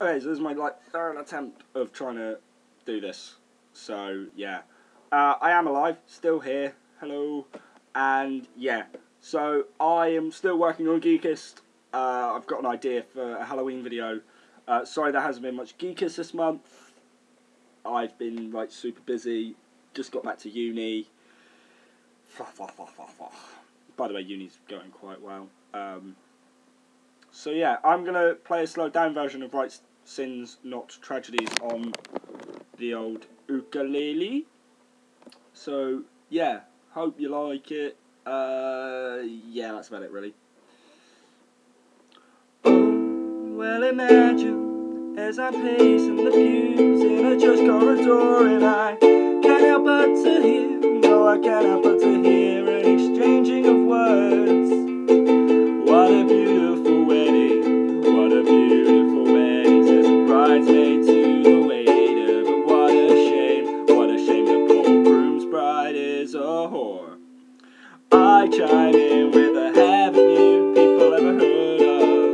Okay, so this is my third attempt of trying to do this. So yeah, I am alive, still here. Hello, and yeah. So I am still working on Geekist. I've got an idea for a Halloween video. Sorry, there hasn't been much Geekist this month. I've been like super busy. Just got back to uni. By the way, uni's going quite well. So yeah, I'm gonna play a slowed down version of Write Sins Not Tragdies on the old ukulele. So yeah, hope you like it. Yeah, that's about it really. Well, imagine as I'm pacing the pews in a church corridor, and I can't help but to hear, no, I can't help but to hear an exchanging of words. What a beautiful wedding, what a beautiful wedding, says the bridesmaid to the waiter. But what a shame the poor groom's bride is a whore. I chime in with a "haven't you people ever heard of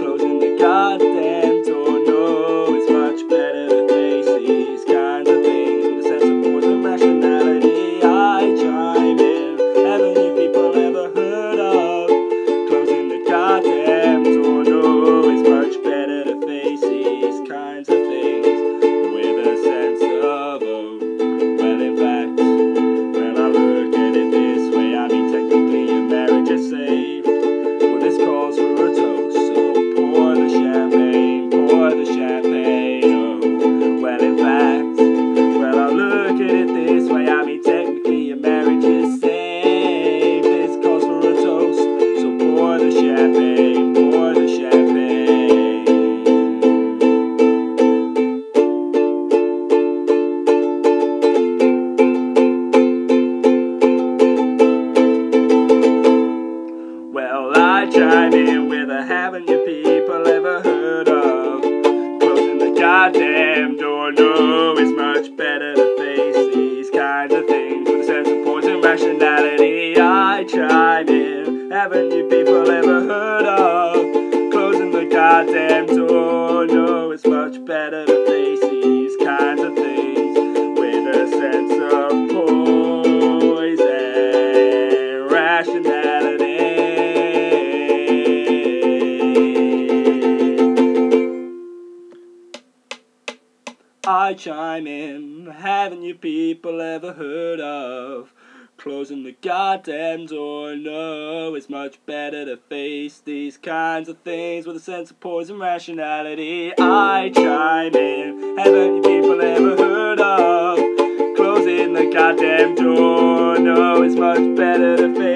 closing the goddamn door? No, it's much better to face these kinds of things with a sense of order and rationality." I chime in, "haven't you people ever heard of closing the goddamn door? No, it's much better to face these kinds of things with a sense of, oh, well, in fact, when I look at it this way, I mean, technically your marriage is saved. Well, this calls for a toast, so pour the champagne, oh, well, in fact, well, I look at it this way, I mean, technically your marriage is saved. This calls for a toast, so pour the champagne." Well, I chime in with a "haven't you people ever heard of closing the goddamn door? No, it's much better to face these kinds of things with a sense of poison rationality." I chime in, "haven't you people ever heard of closing the goddamn door? No, it's much better to face these kinds of things with a sense of poison rationality." I chime in, "haven't you people ever heard of closing the goddamn door? No, it's much better to face these kinds of things with a sense of poison rationality." I chime in, "haven't you people ever heard of closing the goddamn door? No, it's much better to face